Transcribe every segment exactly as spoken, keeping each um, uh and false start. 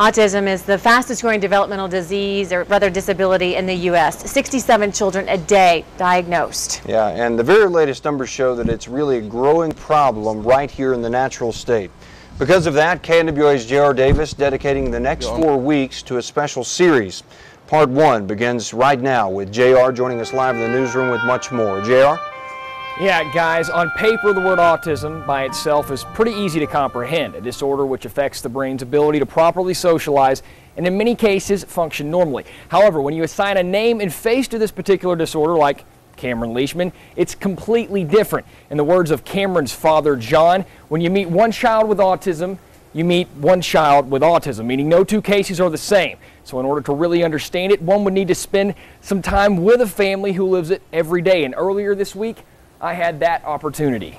Autism is the fastest growing developmental disease, or rather disability, in the U S sixty-seven children a day diagnosed. Yeah, and the very latest numbers show that it's really a growing problem right here in the natural state. Because of that, K N W A's J R Davis dedicating the next four weeks to a special series. Part one begins right now with J R joining us live in the newsroom with much more. J R? Yeah, guys, on paper, the word autism by itself is pretty easy to comprehend, a disorder which affects the brain's ability to properly socialize and in many cases function normally. However, when you assign a name and face to this particular disorder, like Cameron Leachman, it's completely different. In the words of Cameron's father, John, when you meet one child with autism, you meet one child with autism, meaning no two cases are the same. So in order to really understand it, one would need to spend some time with a family who lives it every day. And earlier this week, I had that opportunity.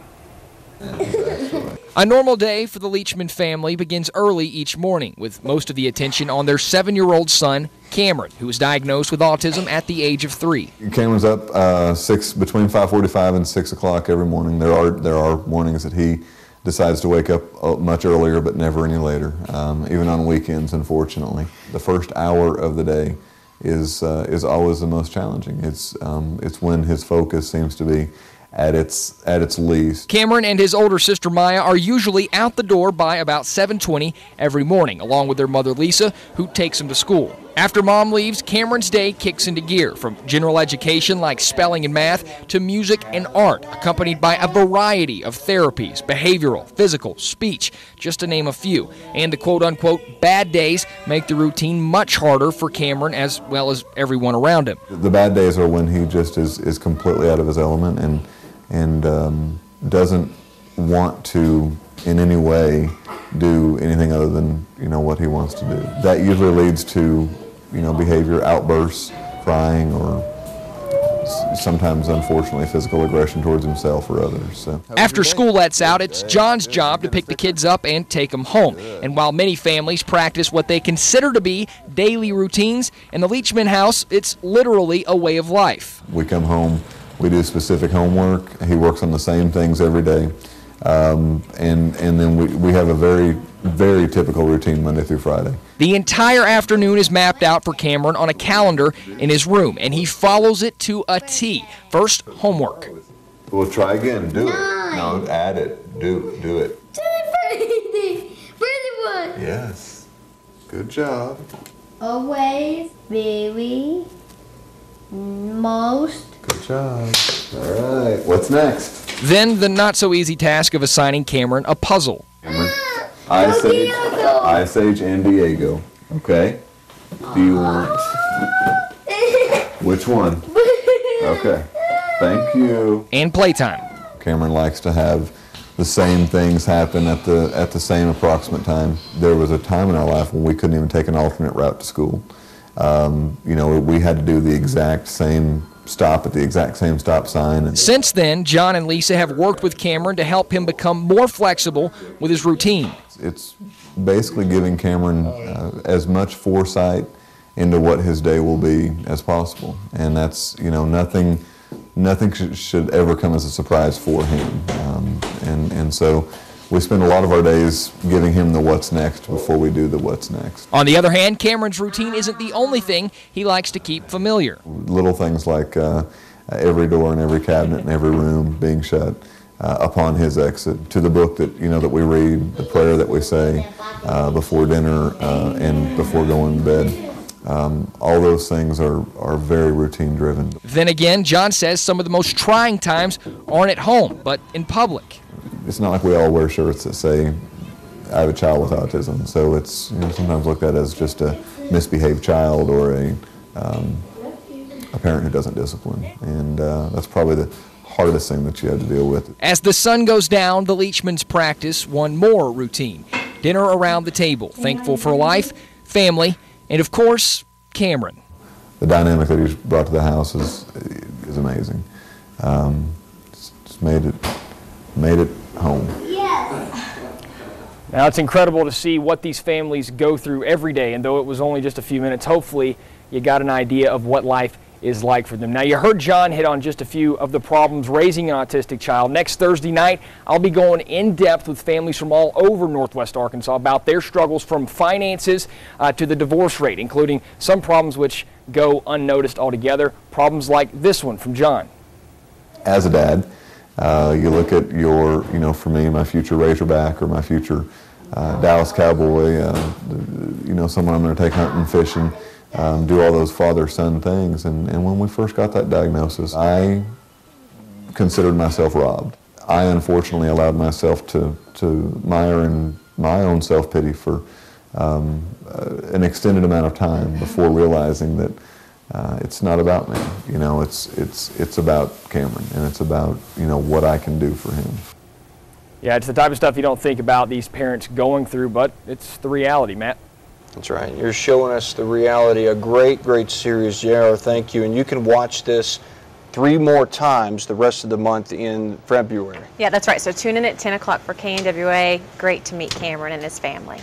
A normal day for the Leachman family begins early each morning, with most of the attention on their seven-year-old son, Cameron, who was diagnosed with autism at the age of three. Cameron's up uh, six, between five forty-five and six o'clock every morning. There are there are mornings that he decides to wake up much earlier, but never any later. Um, even on weekends, unfortunately, the first hour of the day is uh, is always the most challenging. It's um, it's when his focus seems to be at its at its least. Cameron and his older sister Mya are usually out the door by about seven twenty every morning, along with their mother Lisa, who takes them to school. After Mom leaves, Cameron's day kicks into gear, from general education like spelling and math to music and art, accompanied by a variety of therapies, behavioral, physical, speech, just to name a few. And the quote-unquote bad days make the routine much harder for Cameron as well as everyone around him. The bad days are when he just is, is completely out of his element and and um, doesn't want to in any way do anything other than, you know, what he wants to do. That usually leads to, you know, behavior outbursts, crying, or sometimes, unfortunately, physical aggression towards himself or others. So. After school lets out, it's John's job to pick the kids up and take them home. And while many families practice what they consider to be daily routines, in the Leachman house, it's literally a way of life. We come home, we do specific homework. He works on the same things every day. Um, and, and then we, we have a very, very typical routine Monday through Friday. The entire afternoon is mapped out for Cameron on a calendar in his room, and he follows it to a T. First, homework. We'll try again. Do it. No, add it. Do, do it. Do it for anything. For anyone. Yes. Good job. Always, very, most. Good job. All right. What's next? Then the not-so-easy task of assigning Cameron a puzzle. Cameron, Ice Age, Ice Age and Diego. Okay. Do you want... Which one? Okay. Thank you. And playtime. Cameron likes to have the same things happen at the, at the same approximate time. There was a time in our life when we couldn't even take an alternate route to school. Um, you know, we had to do the exact same stop at the exact same stop sign. Since then, John and Lisa have worked with Cameron to help him become more flexible with his routine. It's basically giving Cameron uh, as much foresight into what his day will be as possible. And that's, you know, nothing nothing sh should ever come as a surprise for him. Um, and, and so we spend a lot of our days giving him the what's next before we do the what's next. On the other hand, Cameron's routine isn't the only thing he likes to keep familiar. Little things like uh, every door and every cabinet and every room being shut uh, upon his exit, to the book that, you know, that we read, the prayer that we say uh, before dinner uh, and before going to bed. Um, all those things are, are very routine driven. Then again, John says some of the most trying times aren't at home, but in public. It's not like we all wear shirts that say, I have a child with autism. So it's, you know, sometimes looked at as just a misbehaved child or a, um, a parent who doesn't discipline. And uh, that's probably the hardest thing that you have to deal with. As the sun goes down, the Leachmans practice one more routine. Dinner around the table, thankful for life, family, and of course, Cameron. The dynamic that he's brought to the house is, is amazing. Um, it's, it's made it, made it home. Yes. Now it's incredible to see what these families go through every day, and though it was only just a few minutes, hopefully you got an idea of what life is like for them. Now, you heard John hit on just a few of the problems raising an autistic child. Next Thursday night, I'll be going in depth with families from all over Northwest Arkansas about their struggles from finances uh, to the divorce rate, including some problems which go unnoticed altogether, problems like this one from John. As a dad, uh, you look at your, you know, for me, my future Razorback or my future uh, Dallas Cowboy, uh, you know, someone I'm going to take hunting, fishing, Um, do all those father-son things, and, and when we first got that diagnosis, I considered myself robbed. I unfortunately allowed myself to, to mire in my own self-pity for um, uh, an extended amount of time before realizing that uh, it's not about me. You know, it's, it's, it's about Cameron, and it's about, you know, what I can do for him. Yeah, it's the type of stuff you don't think about these parents going through, but it's the reality, Matt. That's right. You're showing us the reality. A great, great series, J R. Thank you. And you can watch this three more times the rest of the month in February. Yeah, that's right. So tune in at ten o'clock for K N W A. Great to meet Cameron and his family.